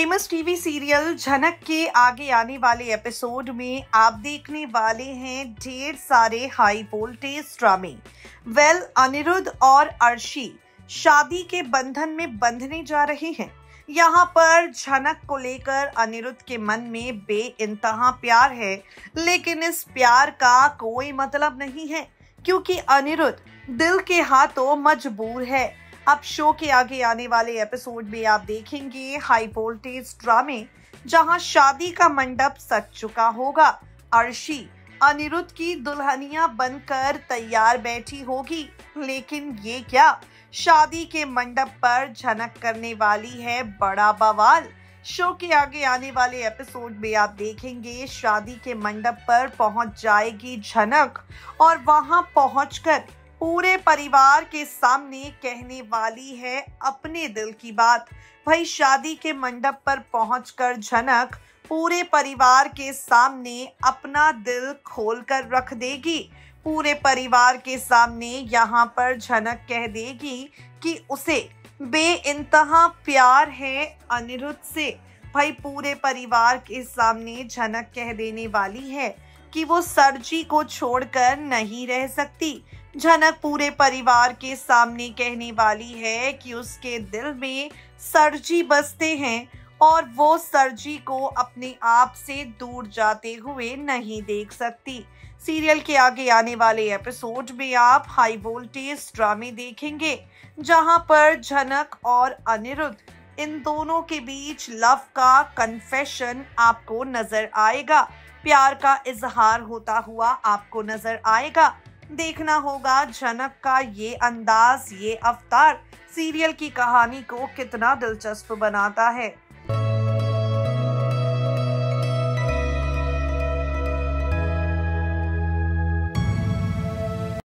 Famous TV serial झनक के आगे आने वाले एपिसोड में आप देखने वाले हैं ढेर सारे हाई वोल्टेज ड्रामे। अनिरुद्ध और अर्शी शादी के बंधन में बंधने जा रहे हैं। यहाँ पर झनक को लेकर अनिरुद्ध के मन में बेइंतहा प्यार है, लेकिन इस प्यार का कोई मतलब नहीं है क्योंकि अनिरुद्ध दिल के हाथों मजबूर है। अब शो के आगे आने वाले एपिसोड में आप देखेंगे हाई वोल्टेज ड्रामे, जहां शादी का मंडप सज चुका होगा, अर्शी अनिरुद्ध की दुल्हनिया बनकर तैयार बैठी होगी, लेकिन ये क्या, शादी के मंडप पर झनक करने वाली है बड़ा बवाल। शो के आगे आने वाले एपिसोड में आप देखेंगे शादी के मंडप पर पहुंच जाएगी झनक और वहां पहुंचकर पूरे परिवार के सामने कहने वाली है अपने दिल की बात। भाई शादी के मंडप पर पहुंचकर झनक पूरे परिवार के सामने अपना दिल खोलकर रख देगी। पूरे परिवार के सामने यहाँ पर झनक कह देगी कि उसे बेइंतहा प्यार है अनिरुद्ध से। भाई पूरे परिवार के सामने झनक कह देने वाली है कि वो सरजी को छोड़कर नहीं रह सकती। झनक पूरे परिवार के सामने कहने वाली है कि उसके दिल में सरजी बसते हैं और वो सरजी को अपने आप से दूर जाते हुए नहीं देख सकती। सीरियल के आगे आने वाले एपिसोड में आप हाई वोल्टेज ड्रामे देखेंगे, जहां पर झनक और अनिरुद्ध इन दोनों के बीच लव का कन्फेशन आपको नजर आएगा, प्यार का इजहार होता हुआ आपको नजर आएगा। देखना होगा झनक का ये अंदाज, ये अवतार सीरियल की कहानी को कितना दिलचस्प बनाता है।